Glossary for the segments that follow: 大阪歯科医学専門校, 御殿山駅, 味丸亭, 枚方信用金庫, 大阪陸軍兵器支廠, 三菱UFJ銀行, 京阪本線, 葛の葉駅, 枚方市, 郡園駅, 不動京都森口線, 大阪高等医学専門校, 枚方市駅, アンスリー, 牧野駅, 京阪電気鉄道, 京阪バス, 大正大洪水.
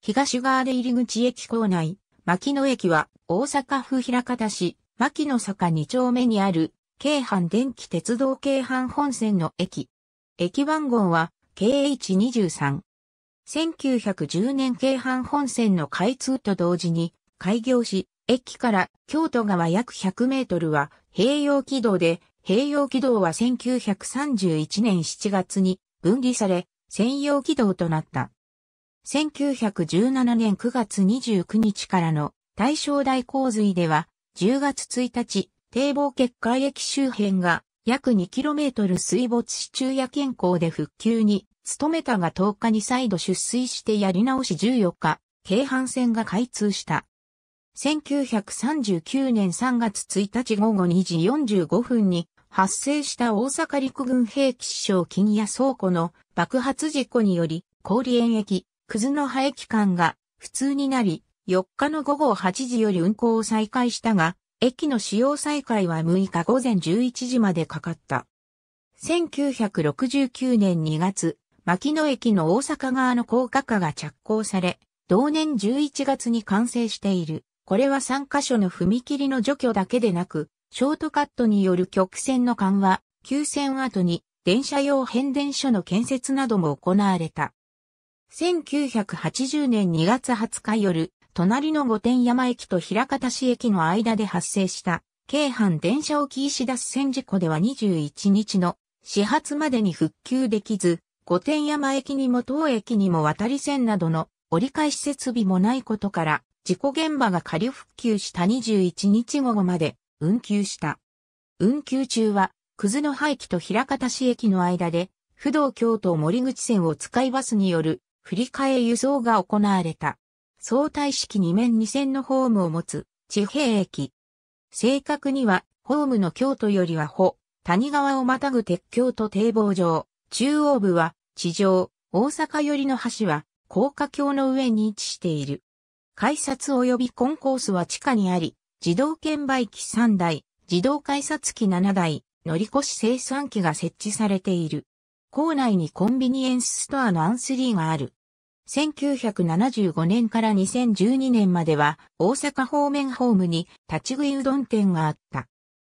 東側で入口駅構内、牧野駅は大阪府枚方市、牧野坂2丁目にある、京阪電気鉄道京阪本線の駅。駅番号は、KH23。1910年京阪本線の開通と同時に、開業し、駅から京都側約100メートルは、併用軌道で、併用軌道は1931年7月に分離され、専用軌道となった。1917年9月29日からの大正大洪水では、10月1日、堤防決壊駅周辺が約 2km 水没し昼夜健康で復旧に努めたが10日に再度出水してやり直し14日、京阪線が開通した。1939年3月1日午後2時45分に発生した大阪陸軍兵器支廠金谷倉庫の爆発事故により、郡園駅、葛の葉駅間が不通になり、4日の午後8時より運行を再開したが、駅の使用再開は6日午前11時までかかった。1969年2月、牧野駅の大阪側の高架化が着工され、同年11月に完成している。これは3カ所の踏切の除去だけでなく、ショートカットによる曲線の緩和、急線跡に電車用変電所の建設なども行われた。1980年2月20日夜、隣の御殿山駅と枚方市駅の間で発生した、京阪電車置石脱線事故では21日の始発までに復旧できず、御殿山駅にも当駅にも渡り線などの折り返し設備もないことから、事故現場が仮復旧した21日午後まで運休した。運休中は、葛の葉駅と枚方市駅の間で、不動京都森口線を使いバスによる振り替え輸送が行われた。相対式2面2線のホームを持つ、地平駅。正確には、ホームの京都よりは谷川をまたぐ鉄橋と堤防上、中央部は地上、大阪寄りの橋は、高架橋の上に位置している。改札及びコンコースは地下にあり、自動券売機3台、自動改札機7台、乗り越し精算機が設置されている。構内にコンビニエンスストアのアンスリーがある。1975年から2012年までは大阪方面ホームに立ち食いうどん店があった。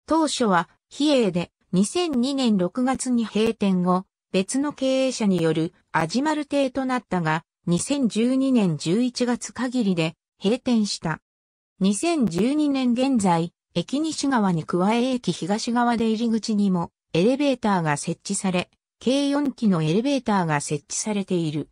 当初は非営で2002年6月に閉店後、別の経営者による味丸亭となったが、2012年11月限りで閉店した。2012年現在、駅西側に加え駅東側で入り口にもエレベーターが設置され、計4基のエレベーターが設置されている。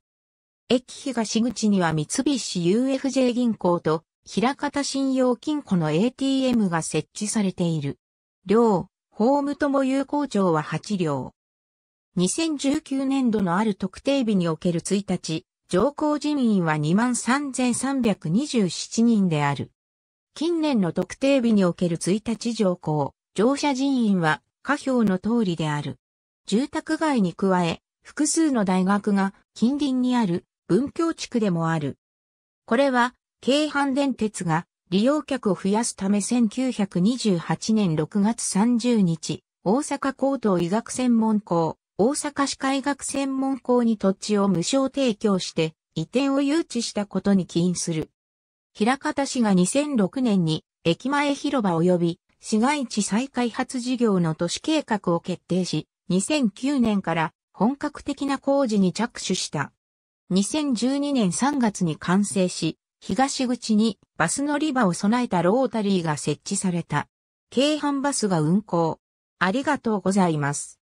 駅東口には三菱 UFJ 銀行と枚方信用金庫の ATM が設置されている。両ホームとも有効長は8両。2019年度のある特定日における1日、乗降人員は 23,327 人である。近年の特定日における1日乗降、乗車人員は下表の通りである。住宅街に加え、複数の大学が近隣にある。文京地区でもある。これは、京阪電鉄が利用客を増やすため1928年6月30日、大阪高等医学専門校、大阪歯科医学専門校に土地を無償提供して移転を誘致したことに起因する。枚方市が2006年に駅前広場及び市街地再開発事業の都市計画を決定し、2009年から本格的な工事に着手した。2012年3月に完成し、東口にバス乗り場を備えたロータリーが設置された。京阪バスが運行。ありがとうございます。